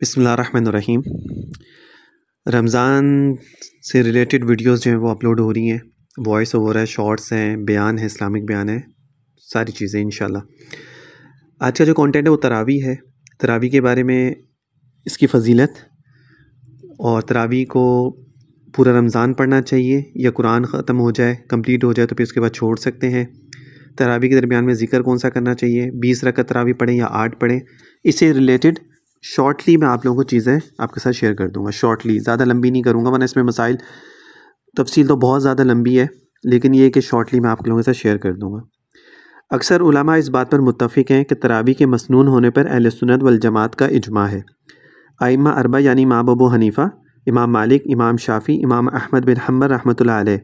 बिस्मिल्लाहिर्रहमानिर्रहीम। रमज़ान से related videos जो हैं वो अपलोड हो रही हैं, वॉइस ओवर है, शॉर्ट्स हैं, बयान है, इस्लामिक बयान है, सारी चीज़ें इंशाल्लाह। आज का जो कंटेंट है वो तरावी है, तरावी के बारे में, इसकी फजीलत, और तरावी को पूरा रमज़ान पढ़ना चाहिए या कुरान ख़त्म हो जाए, कंप्लीट हो जाए तो फिर उसके बाद छोड़ सकते हैं। तरावी के दरमियान में ज़िक्र कौन सा करना चाहिए, 20 रकत तरावी पढ़ें या 8 पढ़ें, इससे रिलेटेड शॉर्टली मैं आप लोगों को चीज़ें आपके साथ शेयर कर दूंगा। शॉर्टली, ज़्यादा लंबी नहीं करूंगा वरना इसमें मसाइल तफसील तो बहुत ज़्यादा लंबी है, लेकिन ये कि शॉर्टली मैं आप लोगों के साथ शेयर कर दूंगा। अक्सर उलमा इस बात पर मुत्तफिक हैं कि तरावी के मसनून होने पर अहले सुन्नत वल जमात का इजमा है। आइम्मा अरबा यानी इमाम अबू हनीफ़ा, इमाम मालिक, इमाम शाफ़ी, इमाम अहमद बिन हम्बल रहमतुल्लाह अलैह,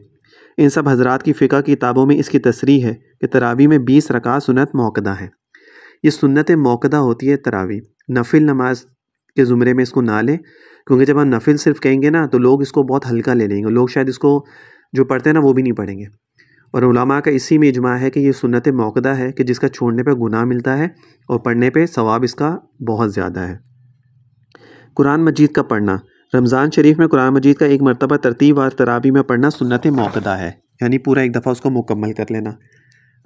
इन सब हजरात की फ़िक़ह किताबों में इसकी तसरीह है कि तरावी में 20 रकात सुन्नत मौक़दा है। ये सुन्नत मौक़दा होती है तरावी, नफिल नमाज के ज़ुमरे में इसको ना लें, क्योंकि जब हम नफिल सिर्फ कहेंगे ना तो लोग इसको बहुत हल्का ले लेंगे, लोग शायद इसको जो पढ़ते हैं ना वो भी नहीं पढ़ेंगे। और उलमा का इसी में इजमा है कि ये सुन्नत मौक़दा है कि जिसका छोड़ने पर गुनाह मिलता है और पढ़ने पर सवाब इसका बहुत ज़्यादा है। कुरान मजीद का पढ़ना, रमज़ान शरीफ में कुरान मजीद का एक मरतबा तरतीब और तरावी में पढ़ना सुन्नत मौक़दा है, यानी पूरा एक दफ़ा उसको मुकम्मल कर लेना।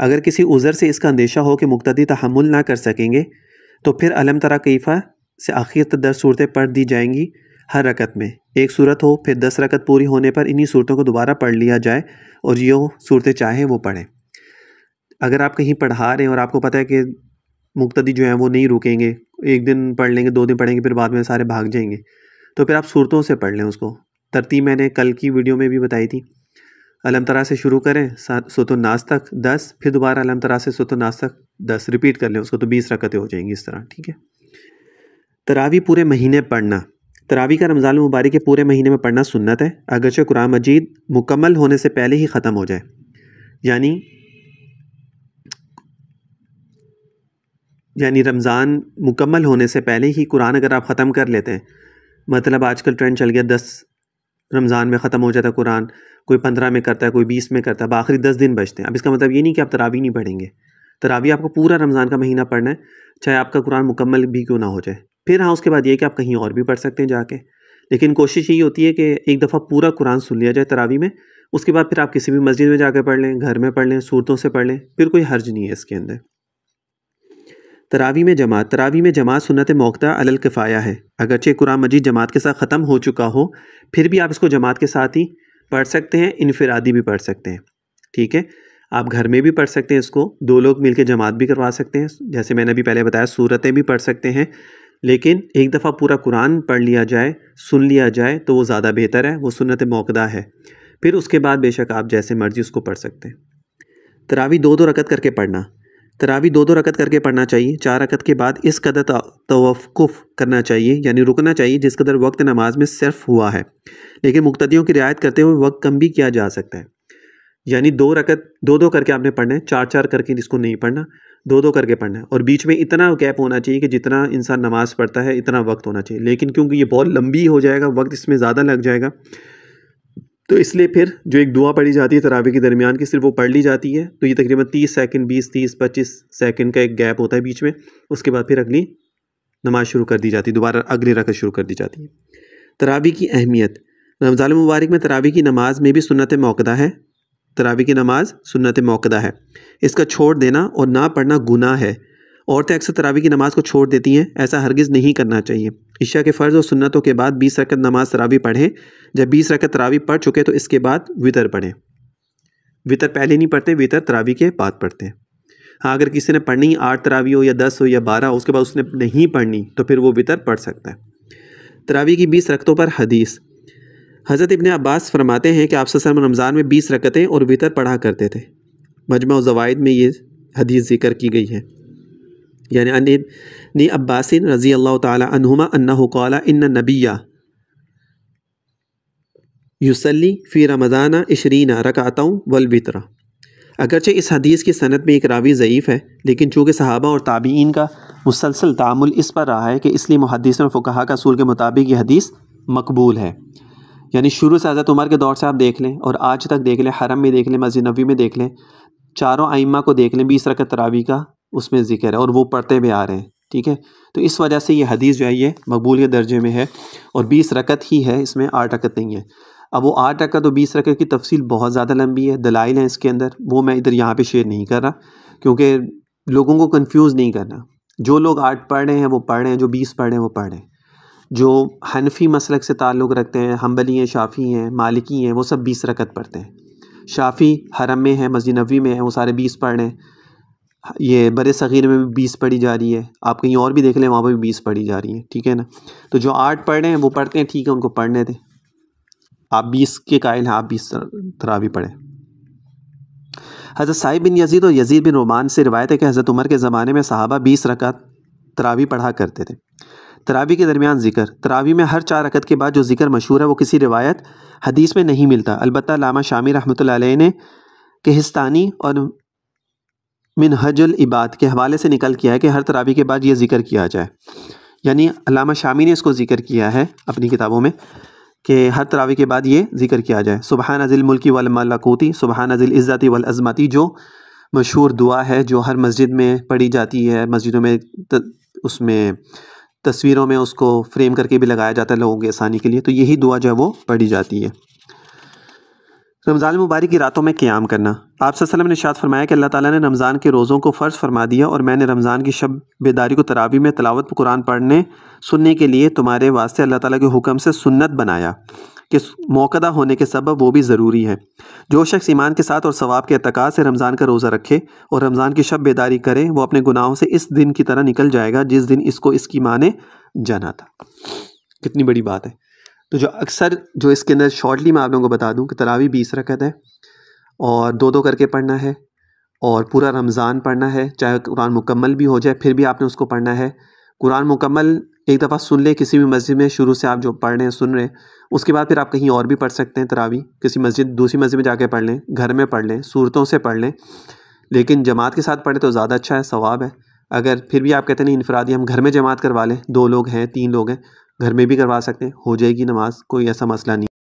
अगर किसी उज़र से इसका अंदेशा हो कि मुक्तदी तहमुल ना कर सकेंगे तो फिर अलम तरा कैफा से आखिर तक 10 सूरतें पढ़ दी जाएंगी, हर रकत में एक सूरत हो, फिर 10 रकत पूरी होने पर इन्हीं सूरतों को दोबारा पढ़ लिया जाए और जो सूरतें चाहें वो पढ़ें। अगर आप कहीं पढ़ा रहे हैं और आपको पता है कि मुक्तदी जो है वो नहीं रुकेंगे, एक दिन पढ़ लेंगे, 2 दिन पढ़ेंगे, फिर बाद में सारे भाग जाएंगे, तो फिर आप सूरतों से पढ़ लें उसको। तरतीब मैंने कल की वीडियो में भी बताई थी, अलम तरा से शुरू करें, सूरतुन नास तक 10, फिर दोबारा अलम तरा से सूरतुन नास तक 10 रिपीट कर लें उसको, तो 20 रकतें हो जाएंगी इस तरह, ठीक है। तरावी पूरे महीने पढ़ना, तरावी का रमज़ान मुबारक के पूरे महीने में पढ़ना सुन्नत है, अगरचे कुरान मजीद मुकम्मल होने से पहले ही ख़त्म हो जाए, यानी रमज़ान मुकम्मल होने से पहले ही कुरान अगर आप ख़त्म कर लेते हैं, मतलब आजकल ट्रेंड चल गया 10 रमज़ान में ख़त्म हो जाता है कुरान, कोई 15 में करता है, कोई 20 में करता है, अब आखिरी 10 दिन बचते हैं। अब इसका मतलब ये नहीं कि आप तरावी नहीं पढ़ेंगे, तरावी आपको पूरा रमज़ान का महीना पढ़ना है, चाहे आपका कुरान मुकम्मल भी क्यों ना हो जाए। फिर हाँ, उसके बाद ये कि आप कहीं और भी पढ़ सकते हैं जाके, लेकिन कोशिश यही होती है कि एक दफ़ा पूरा कुरान सुन लिया जाए तरावी में, उसके बाद फिर आप किसी भी मस्जिद में जाकर पढ़ लें, घर में पढ़ लें, सूरतों से पढ़ लें, फिर कोई हर्ज नहीं है इसके अंदर। तरावी में जमात, तरावी में जमात सुन्नत मौक़दा अलल किफ़ाया है, अगरचे कुरान मजीद जमात के साथ ख़त्म हो चुका हो फिर भी आप इसको जमात के साथ ही पढ़ सकते हैं, इनफिरादी भी पढ़ सकते हैं, ठीक है। आप घर में भी पढ़ सकते हैं इसको, 2 लोग मिलकर जमात भी करवा सकते हैं, जैसे मैंने अभी पहले बताया, सूरतें भी पढ़ सकते हैं, लेकिन एक दफ़ा पूरा कुरान पढ़ लिया जाए, सुन लिया जाए तो वो ज़्यादा बेहतर है, वो सुन्नत मौक़दा है। फिर उसके बाद बेशक आप जैसे मर्ज़ी उसको पढ़ सकते हैं। तरावी 2-2 रकत करके पढ़ना, तरावी 2-2 रकत करके पढ़ना चाहिए, 4 रकत के बाद इस कदर तवक़ुफ़ करना चाहिए, यानी रुकना चाहिए जिस कदर वक्त नमाज में सिर्फ हुआ है, लेकिन मुक्तदियों की रियायत करते हुए वक्त कम भी किया जा सकता है, यानी 2 रकत 2-2 करके आपने पढ़ना है, 4-4 करके इसको नहीं पढ़ना, 2-2 करके पढ़ना है, और बीच में इतना गैप होना चाहिए कि जितना इंसान नमाज पढ़ता है इतना वक्त होना चाहिए, लेकिन क्योंकि ये बहुत लंबी हो जाएगा, वक्त इसमें ज़्यादा लग जाएगा, तो इसलिए फिर जो एक दुआ पढ़ी जाती है तरावी के दरमियान की, सिर्फ वो पढ़ ली जाती है, तो ये तकरीबन 30 सेकंड, 20-30-25 सेकंड का एक गैप होता है बीच में, उसके बाद फिर अगली नमाज शुरू कर दी जाती है, दोबारा अगली रकत शुरू कर दी जाती है। तरावी की अहमियत, रमज़ान मुबारक में तरावी की नमाज में भी सुन्नत मौक़दा है, तरावी की नमाज सुन्नत मौक़दा है, इसका छोड़ देना और ना पढ़ना गुनाह है। औरतें अक्सर तरावी की नमाज़ को छोड़ देती हैं, ऐसा हरगिज़ नहीं करना चाहिए। ईशा के फ़र्ज़ और सुन्नतों के बाद 20 रकत नमाज तरावी पढ़ें, जब 20 रकत तरावी पढ़ चुके तो इसके बाद वितर पढ़ें, वितर पहले नहीं पढ़ते, वितर तरावी के बाद पढ़ते हैं। हाँ, अगर किसी ने पढ़नी 8 तरावी हो या 10 हो या 12 हो, उसके बाद उसने नहीं पढ़नी तो फिर वो वितर पढ़ सकता है। तरावी की 20 रकतों पर हदीस, हज़रत इब्ने अब्बास फरमाते हैं कि आप सल्लल्लाहु अलैहि वसल्लम रमज़ान में 20 रकतें और वितर पढ़ा करते थे। मजमा ज़वाइद में ये हदीस जिक्र की गई है, यानी अन अब्बासिन रज़ी अल्लाह ताला अन्हुमा अन्नहु क़ाला इन्ना नबिया युसल्ली फ़ी रमज़ाना 20 रकातौ वल वितरा। अगरचे इस हदीस की सनद में एक रावी ज़यीफ़ है, लेकिन चूँकि सहाबा और ताबीइन का मुसलसल तामुल इस पर रहा है कि इसलिए मुहद्दिसीन और फ़ुक़हा का असूल के मुताबिक ये हदीस मकबूल है। यानी शुरू से हज़रत उमर के दौर से आप देख लें और आज तक देख लें, हरम में देख लें, मस्जिद नबवी में देख लें, चारों आइम्मा को देख लें, 20 रकत तरावी का उसमें ज़िक्र है और वो पढ़ते भी आ रहे हैं, ठीक है। तो इस वजह से ये हदीस जो है ये मकबूल के दर्जे में है और 20 रकत ही है, इसमें 8 रकत नहीं है। अब वो 8 रकत और 20 रकत की तफसील बहुत ज़्यादा लंबी है, दलाइल हैं इसके अंदर, वो मैं इधर यहाँ पे शेयर नहीं कर रहा क्योंकि लोगों को कंफ्यूज नहीं करना। जो लोग 8 पढ़ रहे हैं वो पढ़ रहे हैं, जो 20 पढ़ रहे हैं वो पढ़ रहे हैं, जो हनफी मसलक से ताल्लुक़ रखते हैं, हम्बली हैं, शाफ़ी हैं, मालिकी हैं, वो सब 20 रकत पढ़ते हैं। शाफ़ी हरम में है, मस्जिद नबवी में है, वो सारे 20 पढ़ रहे हैं। ये बड़े सग़ीर में भी 20 पढ़ी जा रही है, आप कहीं और भी देख लें वहाँ पर भी 20 पढ़ी जा रही है, ठीक है ना। तो जो 8 पढ़ रहे हैं वो पढ़ते हैं, ठीक है, उनको पढ़ने दें। आप 20 के कायल हैं, आप 20 तरावी पढ़ें। हज़रत साहिब बिन यजीद और यजीद बिन रोमान से रिवायत है कि हज़रत उमर के ज़माने में सहाबा 20 रकात तरावी पढ़ा करते थे। तरावी के दरमियान ज़िक्र, तरावी में हर 4 रकत के बाद जो ज़िक्र मशहूर है वो किसी रिवायत हदीस में नहीं मिलता। अलबत्ता लामा शामी रहमतुल्लाह अलैह ने किस्तानी और मिनहजुल इबाद के हवाले से निकल किया है कि हर तरावी के बाद ये ज़िक्र किया जाए, यानी अल्लामा शामी ने इसको ज़िक्र किया है अपनी किताबों में कि हर तरावी के बाद ये ज़िक्र किया जाए। सुबहान जिल मुल्की वल मलकूती, सुबहान जिल इज़्ज़ती वल अज़मती जो मशहूर दुआ है जो हर मस्जिद में पढ़ी जाती है, मस्जिदों में उसमें तस्वीरों में उसको फ्रेम करके भी लगाया जाता है लोगों की आसानी के लिए, तो यही दुआ जो है वो पढ़ी जाती है। रमज़ान मुबारक की रातों में क़ियाम करना, आप सल्लल्लाहु अलैहि वसल्लम ने इरशाद फरमाया कि अल्लाह ताला ने रमज़ान के रोज़ों को फ़र्ज़ फरमा दिया और मैंने रमज़ान की शब बेदारी को तरावी में तलावत कुरान पढ़ने सुनने के लिए तुम्हारे वास्ते अल्लाह ताला के हुक्म से सुन्नत बनाया कि मौक़दा होने के सबब वो भी ज़रूरी है। जो शख्स ईमान के साथ और सवाब के अतकाज़ से रमज़ान का रोज़ा रखे और रमज़ान की शब बेदारी करे वो अपने गुनाहों से इस दिन की तरह निकल जाएगा जिस दिन इसको इसकी माँ ने जाना था। कितनी बड़ी बात है। तो जो अक्सर जो इसके अंदर शॉर्टली मैं आप लोगों को बता दूं कि तरावी 20 रकत है और 2-2 करके पढ़ना है और पूरा रमज़ान पढ़ना है, चाहे कुरान मुकम्मल भी हो जाए फिर भी आपने उसको पढ़ना है। कुरान मुकम्मल एक दफ़ा सुन ले किसी भी मस्जिद में, शुरू से आप जो पढ़ रहे हैं सुन रहे हैं, उसके बाद फिर आप कहीं और भी पढ़ सकते हैं तरावी, किसी मस्जिद दूसरी मस्जिद में जाके पढ़ लें, घर में पढ़ लें, सूरतों से पढ़ लें, लेकिन जमात के साथ पढ़ें तो ज़्यादा अच्छा है, सवाब है। अगर फिर भी आप कहते हैं नहीं इनफरादी हम घर में जमात करवा लें, 2 लोग हैं, 3 लोग हैं, घर में भी करवा सकते हैं, हो जाएगी नमाज, कोई ऐसा मसला नहीं।